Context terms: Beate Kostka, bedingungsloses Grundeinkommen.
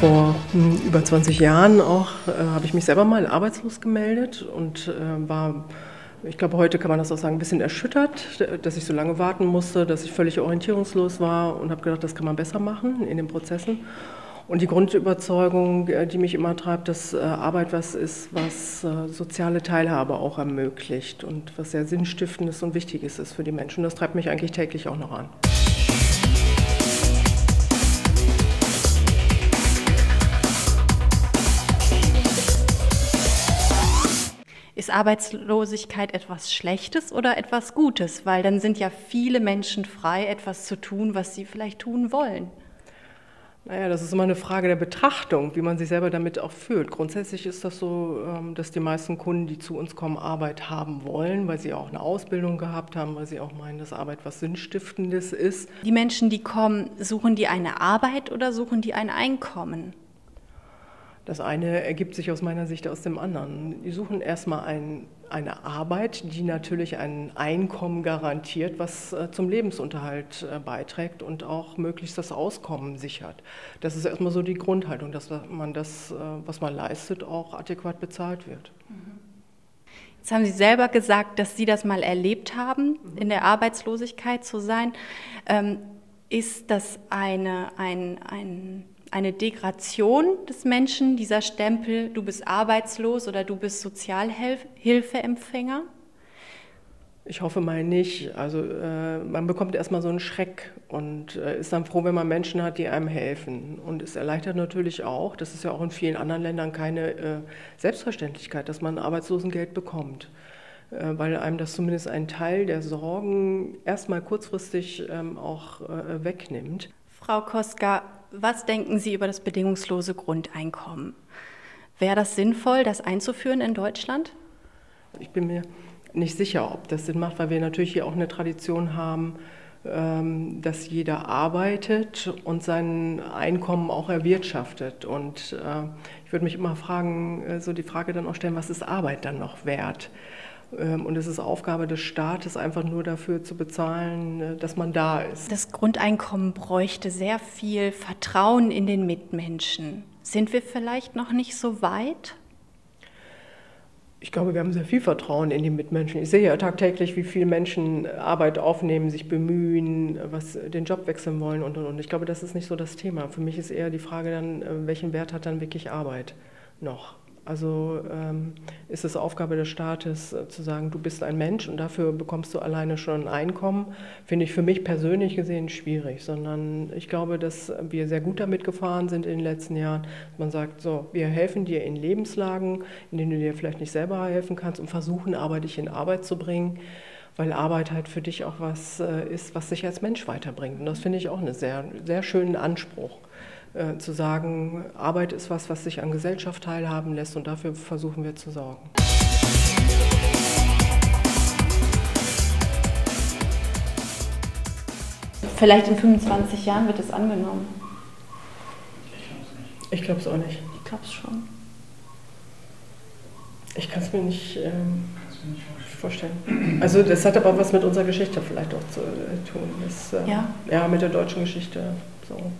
Vor über 20 Jahren auch habe ich mich selber mal arbeitslos gemeldet und war, ich glaube, heute kann man das auch sagen, ein bisschen erschüttert, dass ich so lange warten musste, dass ich völlig orientierungslos war und habe gedacht, das kann man besser machen in den Prozessen. Und die Grundüberzeugung, die mich immer treibt, dass Arbeit was ist, was soziale Teilhabe auch ermöglicht und was sehr Sinnstiftendes und Wichtiges ist für die Menschen. Das treibt mich eigentlich täglich auch noch an. Ist Arbeitslosigkeit etwas Schlechtes oder etwas Gutes? Weil dann sind ja viele Menschen frei, etwas zu tun, was sie vielleicht tun wollen. Naja, das ist immer eine Frage der Betrachtung, wie man sich selber damit auch fühlt. Grundsätzlich ist das so, dass die meisten Kunden, die zu uns kommen, Arbeit haben wollen, weil sie auch eine Ausbildung gehabt haben, weil sie auch meinen, dass Arbeit was Sinnstiftendes ist. Die Menschen, die kommen, suchen die eine Arbeit oder suchen die ein Einkommen? Das eine ergibt sich aus meiner Sicht aus dem anderen. Die suchen erstmal eine Arbeit, die natürlich ein Einkommen garantiert, was zum Lebensunterhalt beiträgt und auch möglichst das Auskommen sichert. Das ist erstmal so die Grundhaltung, dass man das, was man leistet, auch adäquat bezahlt wird. Jetzt haben Sie selber gesagt, dass Sie das mal erlebt haben, in der Arbeitslosigkeit zu sein. Ist das eine Degradation des Menschen, dieser Stempel, du bist arbeitslos oder du bist Sozialhilfeempfänger? Ich hoffe mal nicht. Also man bekommt erstmal so einen Schreck und ist dann froh, wenn man Menschen hat, die einem helfen. Und es erleichtert natürlich auch, das ist ja auch in vielen anderen Ländern keine Selbstverständlichkeit, dass man Arbeitslosengeld bekommt, weil einem das zumindest einen Teil der Sorgen erstmal kurzfristig auch wegnimmt. Frau Kostka, was denken Sie über das bedingungslose Grundeinkommen? Wäre das sinnvoll, das einzuführen in Deutschland? Ich bin mir nicht sicher, ob das Sinn macht, weil wir natürlich hier auch eine Tradition haben, dass jeder arbeitet und sein Einkommen auch erwirtschaftet. Und ich würde mich immer fragen, so die Frage dann auch stellen, was ist Arbeit dann noch wert? Und es ist Aufgabe des Staates, einfach nur dafür zu bezahlen, dass man da ist. Das Grundeinkommen bräuchte sehr viel Vertrauen in den Mitmenschen. Sind wir vielleicht noch nicht so weit? Ich glaube, wir haben sehr viel Vertrauen in die Mitmenschen. Ich sehe ja tagtäglich, wie viele Menschen Arbeit aufnehmen, sich bemühen, was den Job wechseln wollen und. Ich glaube, das ist nicht so das Thema. Für mich ist eher die Frage dann, welchen Wert hat dann wirklich Arbeit noch? Also ist es Aufgabe des Staates zu sagen, du bist ein Mensch und dafür bekommst du alleine schon ein Einkommen, finde ich für mich persönlich gesehen schwierig, sondern ich glaube, dass wir sehr gut damit gefahren sind in den letzten Jahren. Man sagt so, wir helfen dir in Lebenslagen, in denen du dir vielleicht nicht selber helfen kannst und versuchen aber, dich in Arbeit zu bringen, weil Arbeit halt für dich auch was ist, was dich als Mensch weiterbringt. Und das finde ich auch einen sehr, sehr schönen Anspruch. Zu sagen, Arbeit ist was, was sich an Gesellschaft teilhaben lässt und dafür versuchen wir zu sorgen. Vielleicht in 25 Jahren wird es angenommen. Ich glaube es nicht. Ich glaube es auch nicht. Ich glaube es schon. Ich kann es mir nicht vorstellen. Also das hat aber was mit unserer Geschichte vielleicht auch zu tun. Das, ja, mit der deutschen Geschichte. So.